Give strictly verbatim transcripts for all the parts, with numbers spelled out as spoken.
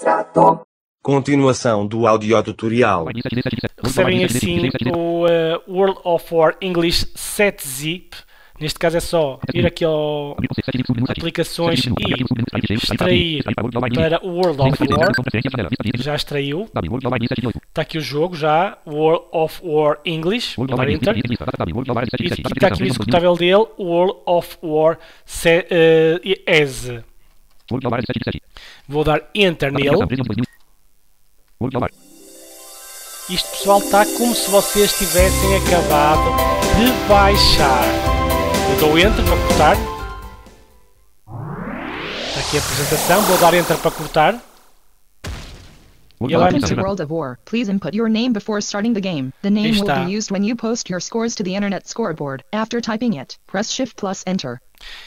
mostrato. Continuação do audiotutorial. Recebem assim o uh, World of War English sete zip. Neste caso é só ir aqui ao aplicações e extrair para o World of War. Já extraiu. Está aqui o jogo já, World of War English. Enter. E está aqui o executável dele, World of War E S. Vou dar Enter nele. Isto, pessoal, está como se vocês tivessem acabado de baixar. Eu dou Enter para cortar. Está aqui a apresentação. Vou dar Enter para cortar. Welcome to World of War. Please input your name before starting the game. The name will be used when you post your scores to the internet scoreboard. After typing it, press Shift plus Enter.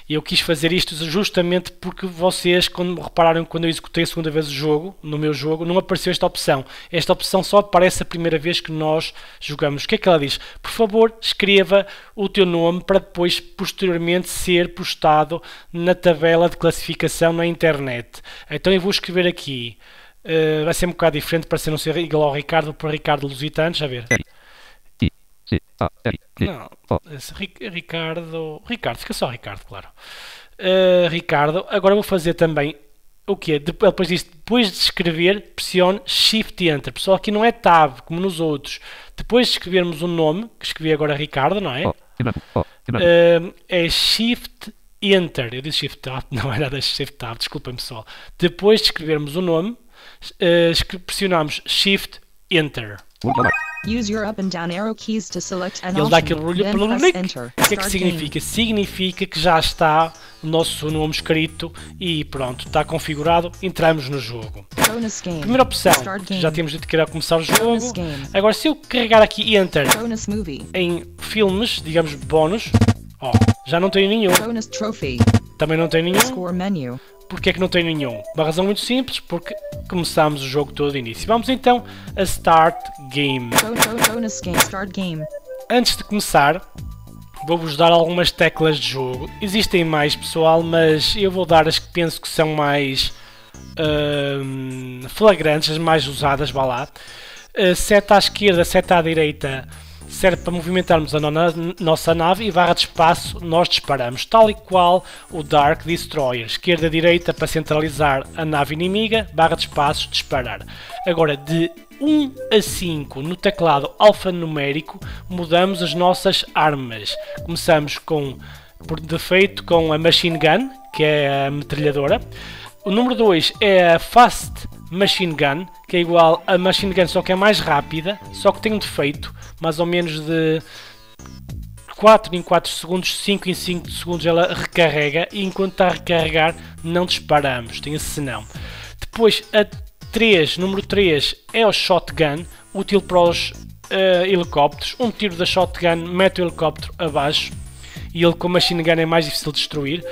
Eu quis fazer isto justamente porque vocês, quando repararam, quando eu executei a segunda vez o jogo, no meu jogo, não apareceu esta opção. Esta opção só aparece a primeira vez que nós jogamos. O que é que ela diz? Por favor, escreva o teu nome para depois, posteriormente, ser postado na tabela de classificação na internet. Então eu vou escrever aqui. Uh, vai ser um bocado diferente para ser não ser igual ao Ricardo, para Ricardo Lusitano, deixa ver. Não, Ricardo, Ricardo, fica só Ricardo, claro. Uh, Ricardo, agora vou fazer também o que é? Depois disto, depois de escrever, pressione Shift e Enter. Pessoal, aqui não é Tab, como nos outros. Depois de escrevermos o nome, que escrevi agora Ricardo, não é? Uh, é Shift Enter. Eu disse Shift Tab, não era da Shift Tab, desculpem pessoal. Depois de escrevermos o nome, uh, pressionamos Shift Enter. Use your up and down arrow keys to select an option. Ele dá aquele barulho pelo nick. O que é que significa? Significa que já está o nosso nome escrito e pronto, está configurado, entramos no jogo. Primeira opção, já temos dito que era começar o jogo. Agora se eu carregar aqui Enter em filmes, digamos bónus, oh, já não tenho nenhum. Também não tenho nenhum. Porque é que não tem nenhum? Uma razão muito simples, porque começamos o jogo todo de início. Vamos então a Start Game. Antes de começar, vou-vos dar algumas teclas de jogo. Existem mais, pessoal, mas eu vou dar as que penso que são mais hum, flagrantes, as mais usadas, vá lá. Uh, seta à esquerda, seta à direita serve para movimentarmos a nossa nave e barra de espaço nós disparamos, tal e qual o Dark Destroyer. Esquerda, direita para centralizar a nave inimiga, barra de espaço, disparar. Agora de um a cinco no teclado alfanumérico mudamos as nossas armas. Começamos com, por defeito, com a Machine Gun, que é a metralhadora. O número dois é a Fast Machine Gun, que é igual a Machine Gun, só que é mais rápida, só que tem um defeito, mais ou menos de quatro em quatro segundos, cinco em cinco segundos ela recarrega, e enquanto está a recarregar não disparamos, tem esse senão. Depois a três, número três é o Shotgun, útil para os uh, helicópteros. Um tiro da Shotgun mete o helicóptero abaixo, e ele com a Machine Gun é mais difícil de destruir.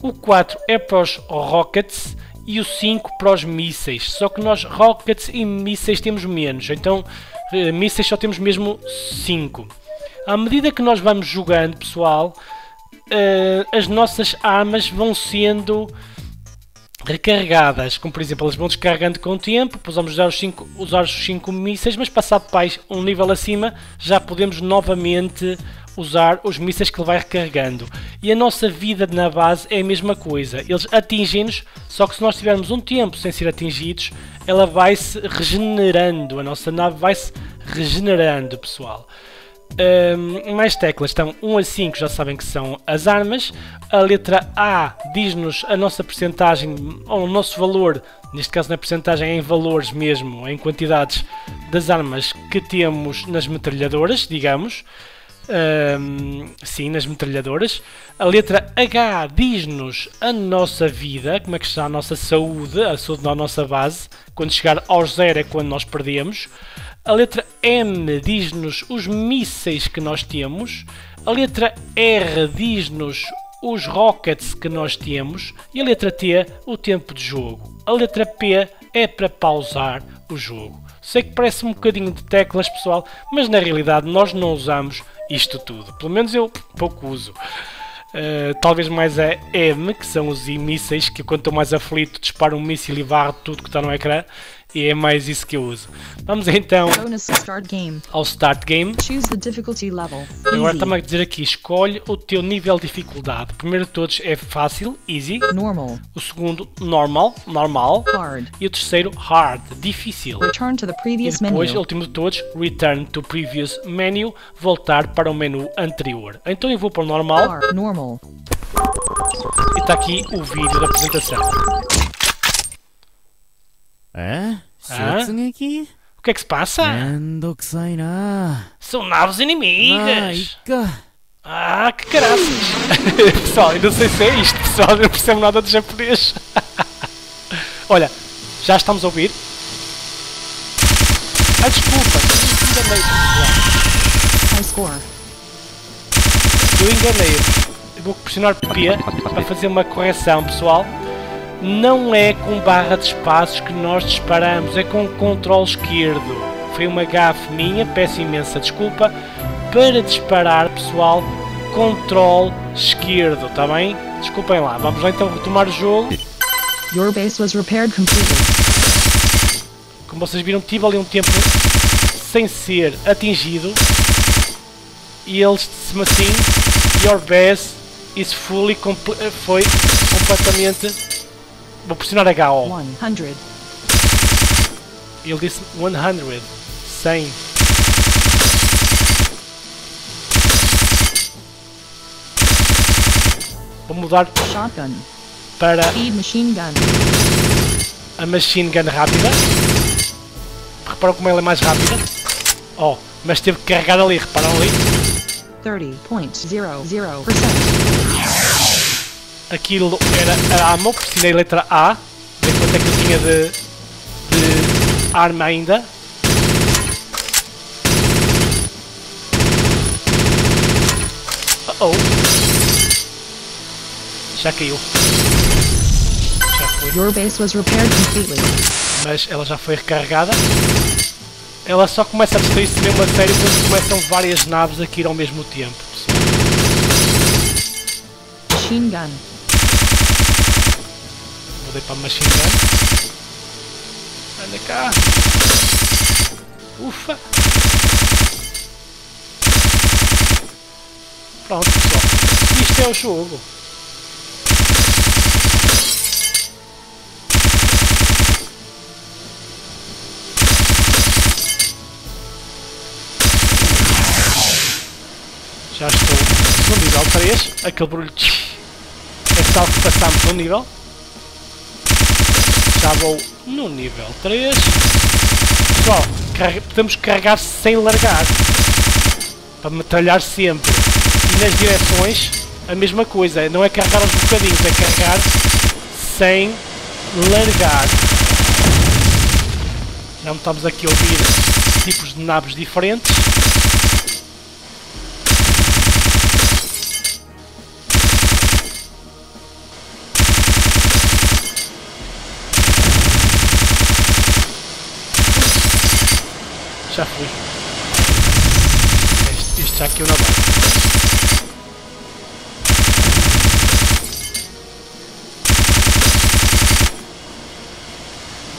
O quatro é para os Rockets e o cinco para os mísseis, só que nós Rockets e mísseis temos menos, então mísseis só temos mesmo cinco. À medida que nós vamos jogando, pessoal, as nossas armas vão sendo recarregadas, como por exemplo elas vão descarregando com o tempo. Depois vamos usar os cinco, usar os cinco mísseis, mas passado mais um nível acima já podemos novamente usar os mísseis que ele vai recarregando. E a nossa vida na base é a mesma coisa, eles atingem-nos, só que se nós tivermos um tempo sem ser atingidos, ela vai-se regenerando, a nossa nave vai-se regenerando, pessoal. Um, mais teclas, estão um a cinco, já sabem que são as armas. A letra A diz-nos a nossa percentagem, ou o nosso valor, neste caso não é percentagem, é em valores mesmo, em quantidades das armas que temos nas metralhadoras, digamos. Um, sim, nas metralhadoras. A letra H diz-nos a nossa vida, como é que está a nossa saúde, a saúde da nossa base, quando chegar aos zero é quando nós perdemos. A letra M diz-nos os mísseis que nós temos. A letra R diz-nos os rockets que nós temos. E a letra T, o tempo de jogo. A letra P é para pausar o jogo. Sei que parece um bocadinho de teclas, pessoal, mas na realidade nós não usamos isto tudo. Pelo menos eu pouco uso. Uh, talvez mais a E M, que são os mísseis, que quando estou mais aflito disparo um míssil e varro tudo que está no ecrã, e é mais isso que eu uso. Vamos então start game. Ao Start Game. Choose the difficulty level. Agora está-me a dizer aqui, escolhe o teu nível de dificuldade. O primeiro de todos é fácil, easy. Normal. O segundo, normal, normal. Hard. E o terceiro, hard, difícil. Return to the previous e depois, menu. O último de todos, return to previous menu, voltar para o menu anterior. Então eu vou para o normal. Hard. Normal. E está aqui o vídeo da apresentação. É? Ah? O que é que se passa? São naves inimigas! Ah, que caraças! Pessoal, eu não sei se é isto, pessoal, eu não percebo nada de japonês. Olha, já estamos a ouvir. Ah, desculpa! Eu enganei-me. Vou pressionar P para fazer uma correção, pessoal. Não é com barra de espaços que nós disparamos, é com o controle esquerdo. Foi uma gafe minha, peço imensa desculpa. Para disparar, pessoal, controle esquerdo, está bem? Desculpem lá. Vamos lá então retomar o jogo. Your base was repaired completely. Como vocês viram, tive ali um tempo sem ser atingido. E eles disse-me assim, your base. Isso fully comple foi completamente. Vou pressionar H O. cem. Ele disse cem. cem. Vou mudar Shotgun. Para machine gun. A Machine Gun rápida. Reparam como ela é mais rápida. Oh, mas teve que carregar ali, reparam ali. trinta vírgula zero zero por cento. Aquilo era a ammo, pressionei a letra A, ver quanto é que eu tinha de, de arma ainda. Uh-oh. Já caiu. Já foi. Your base was repaired completely. Mas ela já foi recarregada. Ela só começa a destruir-se mesmo a sério quando começam várias naves a cair ao mesmo tempo, pessoal. Machine Gun. Mudei para a Machine Gun. Anda cá. Ufa. Pronto, pessoal. Isto é o jogo. Já estou no nível três, aquele barulho é tal que passamos no nível. Já vou no nível três. Pessoal, podemos carregar sem largar, para metralhar sempre. E nas direções, a mesma coisa, não é carregar aos bocadinhos, é carregar sem largar. Já estamos aqui a ouvir tipos de naves diferentes. Já fui. Isto, isto já aqui eu não vou.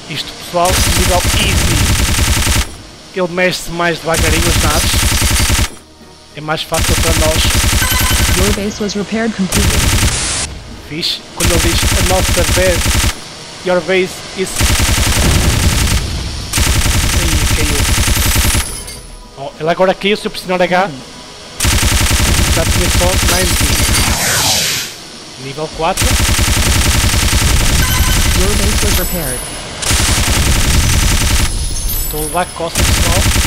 Isto, pessoal, nível easy. Ele mexe-se mais devagarinho as naves. É mais fácil para nós. Your base was repaired completely. Fixe. Quando ele diz a nossa base, your base is... Aí, caiu. Oh, ele agora caiu, se eu pressionar H. Já tinha só dezenove. Nível quatro. Your base was repaired. Estou a levar a costa, pessoal.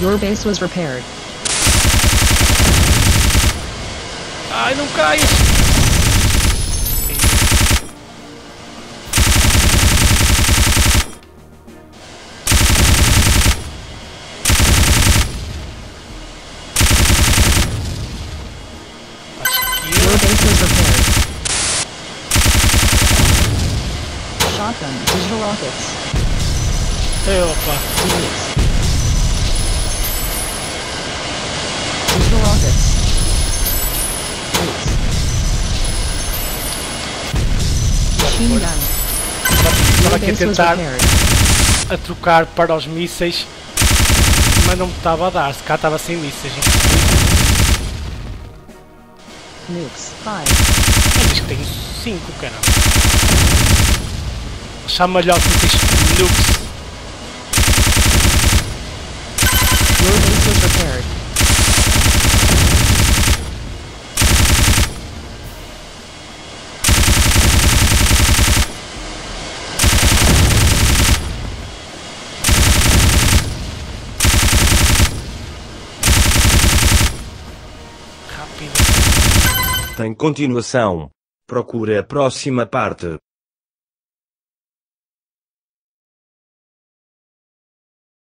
Your base was repaired. Ai, não cai! Your base was repaired. Shotgun, digital rockets. Oh, fuck. Idiots. Digital rockets. Machine gun. Estava aqui a tentar a trocar para os mísseis, mas não me estava a dar, se cá estava sem mísseis. Nukes, cinco. Diz que tenho cinco, caramba. Chama-lhe aos mísseis nukes. Your base is repaired. Tem continuação. Procure a próxima parte.